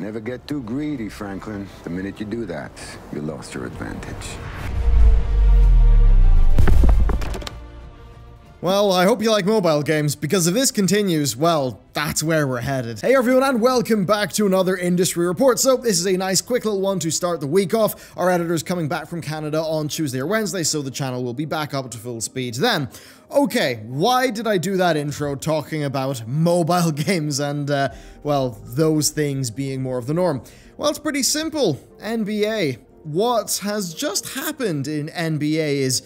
Never get too greedy, Franklin. The minute you do that, you lost your advantage. Well, I hope you like mobile games, because if this continues, well, that's where we're headed. Hey everyone, and welcome back to another industry report. So this is a nice quick little one to start the week off. Our editor's coming back from Canada on Tuesday or Wednesday, so the channel will be back up to full speed then. Okay, why did I do that intro talking about mobile games and, well, those things being more of the norm? Well, it's pretty simple. NBA. What has just happened in NBA is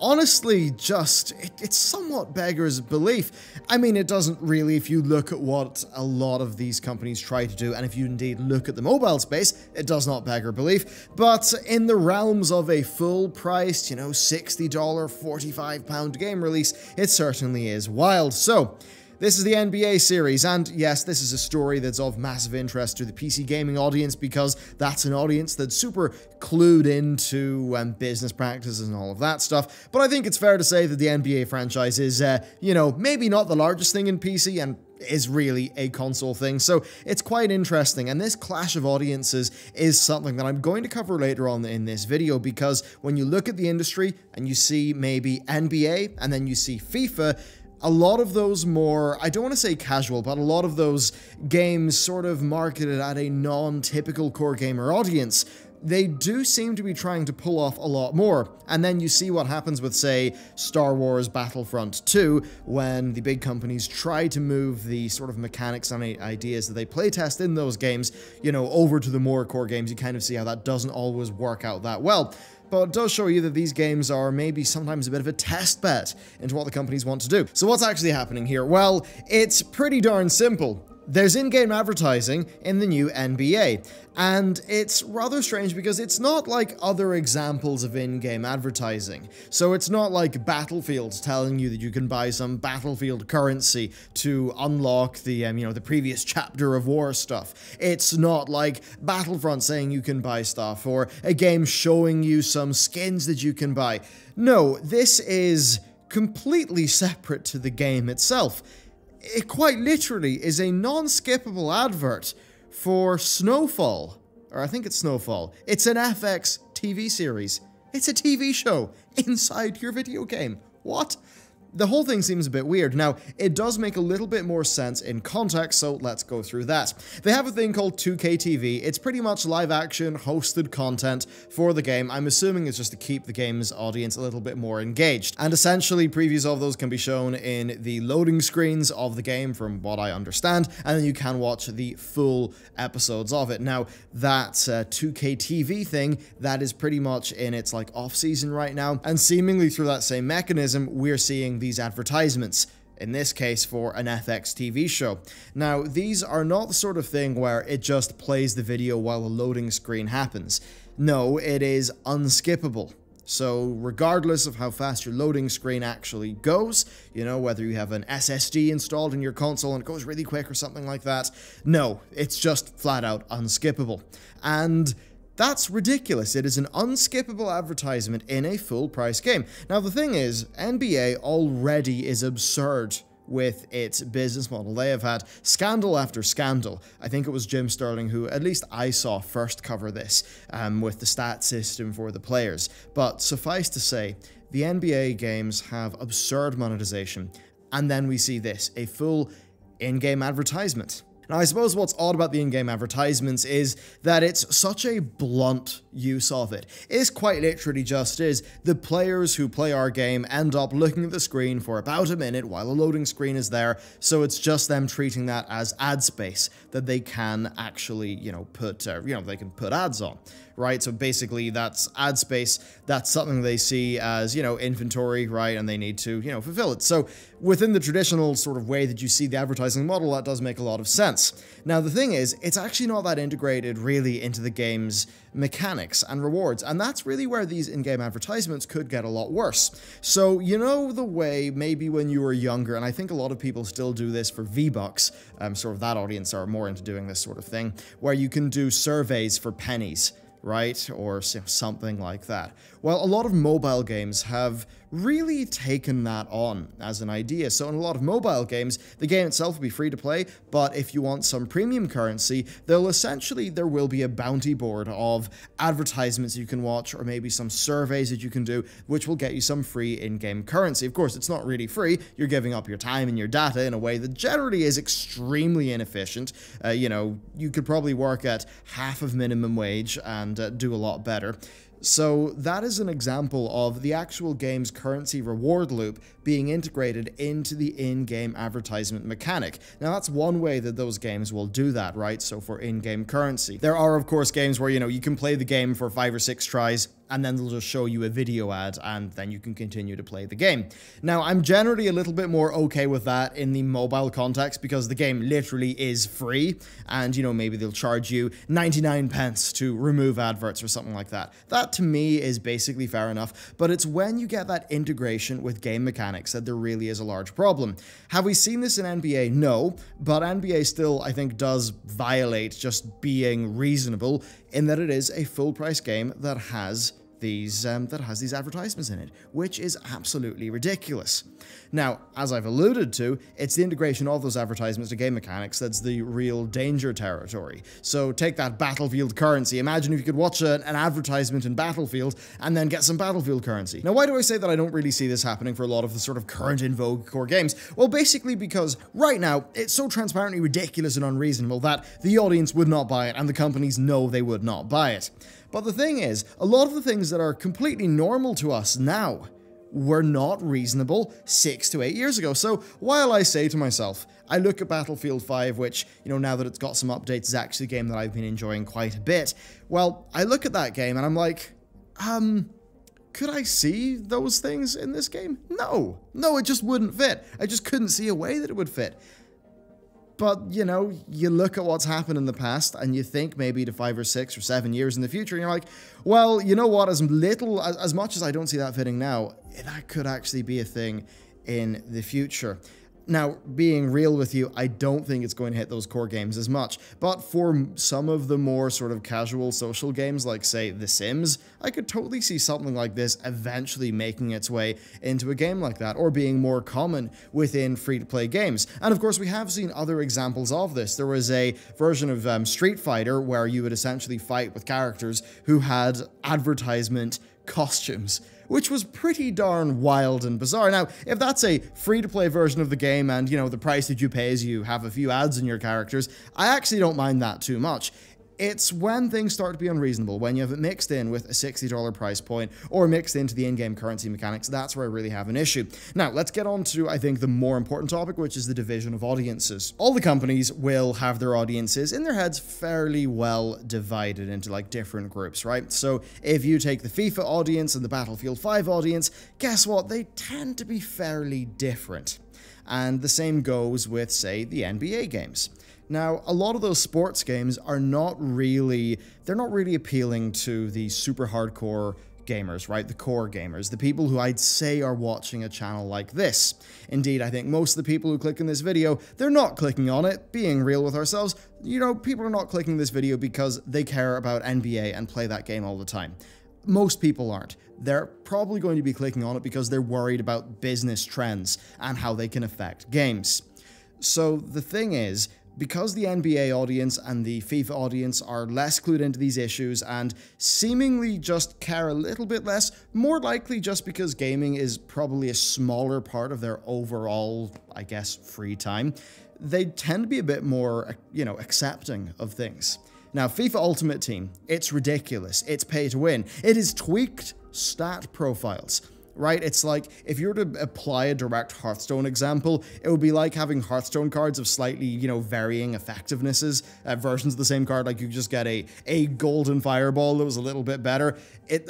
honestly just, it somewhat beggars belief. I mean, it doesn't really if you look at what a lot of these companies try to do, and if you indeed look at the mobile space, it does not beggar belief. But in the realms of a full-priced, you know, $60, £45 game release, it certainly is wild. So, this is the NBA series, and yes, this is a story that's of massive interest to the PC gaming audience because that's an audience that's super clued into business practices and all of that stuff. But I think it's fair to say that the NBA franchise is, you know, maybe not the largest thing in PC and is really a console thing, so it's quite interesting. And this clash of audiences is something that I'm going to cover later on in this video, because when you look at the industry and you see maybe NBA and then you see FIFA, a lot of those more, I don't want to say casual, but a lot of those games sort of marketed at a non-typical core gamer audience, they do seem to be trying to pull off a lot more. And then you see what happens with, say, Star Wars Battlefront 2, when the big companies try to move the sort of mechanics and ideas that they playtest in those games, you know, over to the more core games. You kind of see how that doesn't always work out that well. But it does show you that these games are maybe sometimes a bit of a test bed into what the companies want to do. So what's actually happening here? Well, it's pretty darn simple. There's in-game advertising in the new NBA, and it's rather strange because it's not like other examples of in-game advertising. So it's not like Battlefield telling you that you can buy some Battlefield currency to unlock the, you know, the previous chapter of war stuff. It's not like Battlefront saying you can buy stuff, or a game showing you some skins that you can buy. No, this is completely separate to the game itself. It quite literally is a non-skippable advert for Snowfall, or I think it's Snowfall. It's an FX TV series. It's a TV show inside your video game. What? The whole thing seems a bit weird. Now, it does make a little bit more sense in context, so let's go through that. They have a thing called 2K TV. It's pretty much live-action hosted content for the game. I'm assuming it's just to keep the game's audience a little bit more engaged. And essentially, previews of those can be shown in the loading screens of the game, from what I understand, and then you can watch the full episodes of it. Now, that 2K TV thing, that is pretty much in its, like, off-season right now, and seemingly through that same mechanism, we're seeing these advertisements, in this case for an FX TV show. Now, these are not the sort of thing where it just plays the video while the loading screen happens. No, it is unskippable. So regardless of how fast your loading screen actually goes, you know, whether you have an SSD installed in your console and it goes really quick or something like that, no, it's just flat out unskippable. And that's ridiculous. It is an unskippable advertisement in a full-price game. Now, the thing is, NBA already is absurd with its business model. They have had scandal after scandal. I think it was Jim Sterling who, at least I saw, first cover this with the stat system for the players. But suffice to say, the NBA games have absurd monetization. And then we see this, a full in-game advertisement. Now, I suppose what's odd about the in-game advertisements is that it's such a blunt use of it. It's quite literally just is. The players who play our game end up looking at the screen for about a minute while the loading screen is there, so it's just them treating that as ad space that they can actually, you know, put, they can put ads on, right? So basically that's ad space, that's something they see as, you know, inventory, right? And they need to, you know, fulfill it. So within the traditional sort of way that you see the advertising model, that does make a lot of sense. Now, the thing is, it's actually not that integrated really into the game's mechanics and rewards, and that's really where these in-game advertisements could get a lot worse. So, you know the way maybe when you were younger, and I think a lot of people still do this for V-Bucks, sort of that audience are more into doing this sort of thing, where you can do surveys for pennies, right? Or something like that. Well, a lot of mobile games have really taken that on as an idea. So in a lot of mobile games, the game itself will be free to play, but if you want some premium currency, there will be a bounty board of advertisements you can watch, or maybe some surveys that you can do, which will get you some free in-game currency. Of course, it's not really free. You're giving up your time and your data in a way that generally is extremely inefficient. You know, you could probably work at half of minimum wage and do a lot better. So that is an example of the actual game's currency reward loop being integrated into the in-game advertisement mechanic. Now, that's one way that those games will do that, right? So for in-game currency. There are, of course, games where, you know, you can play the game for 5 or 6 tries, and then they'll just show you a video ad, and then you can continue to play the game. Now, I'm generally a little bit more okay with that in the mobile context, because the game literally is free, and, you know, maybe they'll charge you 99p to remove adverts or something like that. That, to me, is basically fair enough, but it's when you get that integration with game mechanics that there really is a large problem. Have we seen this in NBA? No, but NBA still, I think, does violate just being reasonable, in that it is a full-price game that has these advertisements in it, which is absolutely ridiculous. Now, as I've alluded to, it's the integration of those advertisements to game mechanics that's the real danger territory. So take that Battlefield currency. Imagine if you could watch an advertisement in Battlefield and then get some Battlefield currency. Now, why do I say that I don't really see this happening for a lot of the sort of current in vogue core games? Well, basically because right now, it's so transparently ridiculous and unreasonable that the audience would not buy it and the companies know they would not buy it. But the thing is, a lot of the things that are completely normal to us now were not reasonable 6 to 8 years ago. So while I say to myself, I look at Battlefield 5, which, you know, now that it's got some updates, is actually a game that I've been enjoying quite a bit. Well, I look at that game and I'm like, could I see those things in this game? No, it just wouldn't fit. I just couldn't see a way that it would fit. But, you know, you look at what's happened in the past and you think maybe to 5 or 6 or 7 years in the future, and you're like, well, you know what, as much as I don't see that fitting now, that could actually be a thing in the future. Now, being real with you, I don't think it's going to hit those core games as much, but for some of the more sort of casual social games, like, say, The Sims, I could totally see something like this eventually making its way into a game like that, or being more common within free-to-play games. And, of course, we have seen other examples of this. There was a version of Street Fighter where you would essentially fight with characters who had advertisement costumes, which was pretty darn wild and bizarre. Now, if that's a free-to-play version of the game and, you know, the price that you pay is you have a few ads in your characters, I actually don't mind that too much. It's when things start to be unreasonable, when you have it mixed in with a $60 price point or mixed into the in-game currency mechanics, that's where I really have an issue. Now, let's get on to, I think, the more important topic, which is the division of audiences. All the companies will have their audiences in their heads fairly well divided into, like, different groups, right? So if you take the FIFA audience and the Battlefield 5 audience, guess what? They tend to be fairly different. And the same goes with, say, the NBA games. Now, a lot of those sports games are not really appealing to the super hardcore gamers, right? The core gamers, the people who I'd say are watching a channel like this. Indeed, I think most of the people who click on this video, they're not clicking on it, being real with ourselves. You know, people are not clicking this video because they care about NBA and play that game all the time. Most people aren't. They're probably going to be clicking on it because they're worried about business trends and how they can affect games. So the thing is, because the NBA audience and the FIFA audience are less clued into these issues and seemingly just care a little bit less, more likely just because gaming is probably a smaller part of their overall, I guess, free time, they tend to be a bit more, you know, accepting of things. Now, FIFA Ultimate Team, it's ridiculous. It's pay to win. It is tweaked stat profiles. Right? It's like, if you were to apply a direct Hearthstone example, it would be like having Hearthstone cards of slightly, you know, varying effectivenesses, versions of the same card. Like, you just get a golden fireball that was a little bit better.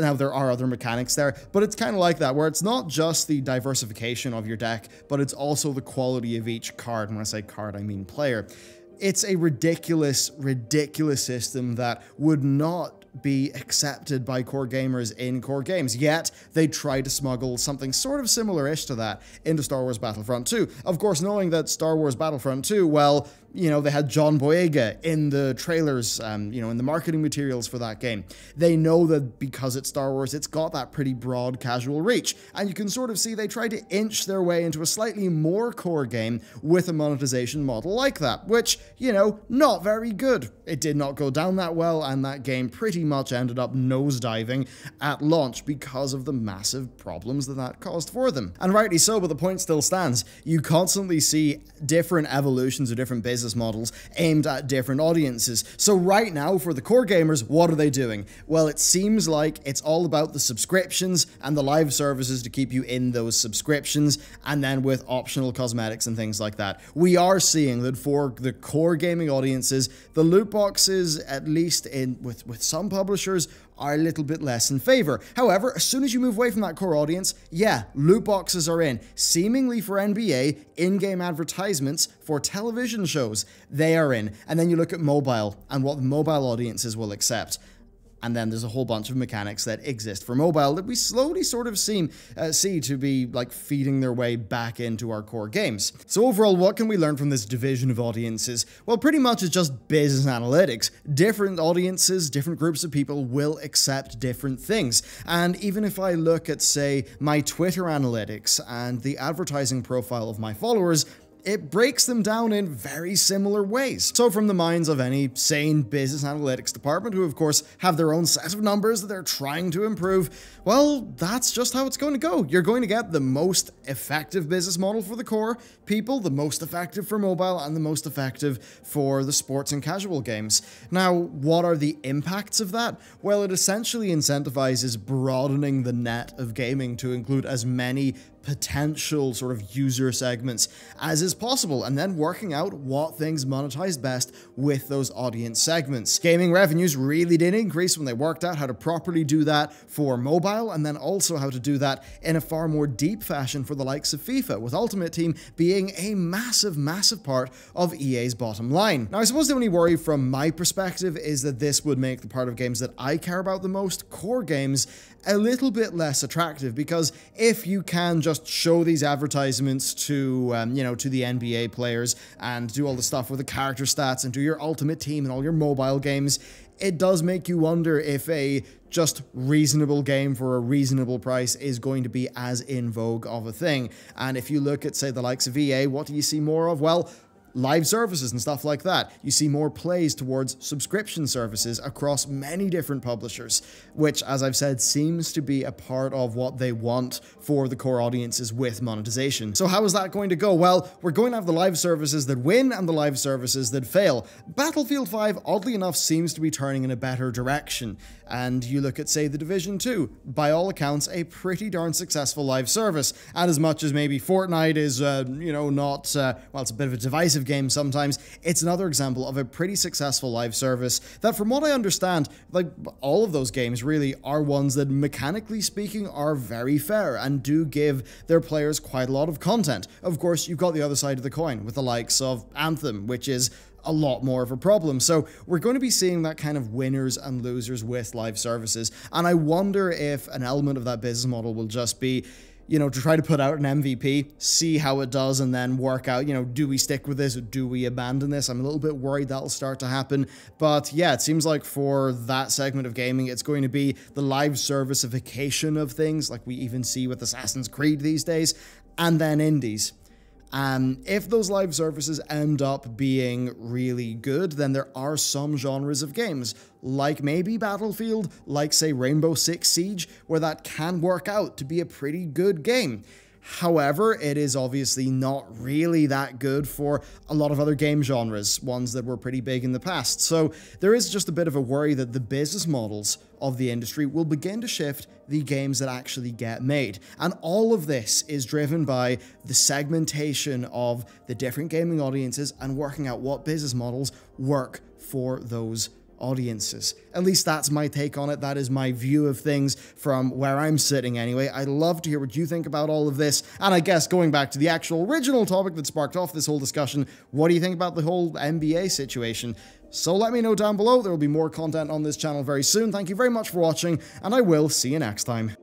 Now, there are other mechanics there, but it's kind of like that, where it's not just the diversification of your deck, but it's also the quality of each card. And when I say card, I mean player. It's a ridiculous, ridiculous system that would not be accepted by core gamers in core games, yet they try to smuggle something sort of similar-ish to that into Star Wars Battlefront 2. Of course, knowing that Star Wars Battlefront 2, well, you know, they had John Boyega in the trailers, you know, in the marketing materials for that game. They know that because it's Star Wars, it's got that pretty broad casual reach. And you can sort of see they tried to inch their way into a slightly more core game with a monetization model like that, which, you know, not very good. It did not go down that well, and that game pretty much ended up nosediving at launch because of the massive problems that that caused for them. And rightly so, but the point still stands. You constantly see different evolutions of different business models aimed at different audiences. So right now, for the core gamers, what are they doing? Well, it seems like it's all about the subscriptions and the live services to keep you in those subscriptions, and then with optional cosmetics and things like that. We are seeing that for the core gaming audiences, the loot boxes, at least with some publishers, are a little bit less in favor. However, as soon as you move away from that core audience, yeah, loot boxes are in. Seemingly for NBA, in-game advertisements for television shows, they are in. And then you look at mobile and what the mobile audiences will accept. And then there's a whole bunch of mechanics that exist for mobile that we slowly sort of see to be like feeding their way back into our core games. So overall, what can we learn from this division of audiences? Well, pretty much it's just business analytics. Different audiences, different groups of people will accept different things. And even if I look at, say, my Twitter analytics and the advertising profile of my followers, it breaks them down in very similar ways. So from the minds of any sane business analytics department, who of course have their own set of numbers that they're trying to improve, well, that's just how it's going to go. You're going to get the most effective business model for the core people, the most effective for mobile, and the most effective for the sports and casual games. Now, what are the impacts of that? Well, it essentially incentivizes broadening the net of gaming to include as many potential sort of user segments as is possible, and then working out what things monetize best with those audience segments. Gaming revenues really did increase when they worked out how to properly do that for mobile, and then also how to do that in a far more deep fashion for the likes of FIFA, with Ultimate Team being a massive, massive part of EA's bottom line. Now, I suppose the only worry from my perspective is that this would make the part of games that I care about the most, core games, a little bit less attractive, because if you can just show these advertisements to, you know, to the NBA players and do all the stuff with the character stats and do your Ultimate Team and all your mobile games, it does make you wonder if a just reasonable game for a reasonable price is going to be as in vogue of a thing. And if you look at, say, the likes of EA, what do you see more of? Well, live services and stuff like that. You see more plays towards subscription services across many different publishers, which, as I've said, seems to be a part of what they want for the core audiences with monetization. So how is that going to go? Well, we're going to have the live services that win and the live services that fail. Battlefield 5, oddly enough, seems to be turning in a better direction. And you look at, say, The Division 2, by all accounts, a pretty darn successful live service. And as much as maybe Fortnite is, you know, not, well, it's a bit of a divisive game sometimes, it's another example of a pretty successful live service that, from what I understand, like, all of those games really are ones that, mechanically speaking, are very fair and do give their players quite a lot of content. Of course, you've got the other side of the coin with the likes of Anthem, which is a lot more of a problem. So we're going to be seeing that kind of winners and losers with live services, and I wonder if an element of that business model will just be, you know, to try to put out an MVP, see how it does, and then work out, you know, do we stick with this or do we abandon this? I'm a little bit worried that'll start to happen. But yeah, it seems like for that segment of gaming, it's going to be the live servicification of things, like we even see with Assassin's Creed these days, and then indies. And if those live services end up being really good, then there are some genres of games, like maybe Battlefield, like, say, Rainbow Six Siege, where that can work out to be a pretty good game. However, it is obviously not really that good for a lot of other game genres, ones that were pretty big in the past. So there is just a bit of a worry that the business models of the industry will begin to shift the games that actually get made. And all of this is driven by the segmentation of the different gaming audiences and working out what business models work for those audiences. At least that's my take on it. That is my view of things from where I'm sitting anyway. I'd love to hear what you think about all of this. And I guess going back to the actual original topic that sparked off this whole discussion, what do you think about the whole NBA situation? So let me know down below. There will be more content on this channel very soon. Thank you very much for watching, and I will see you next time.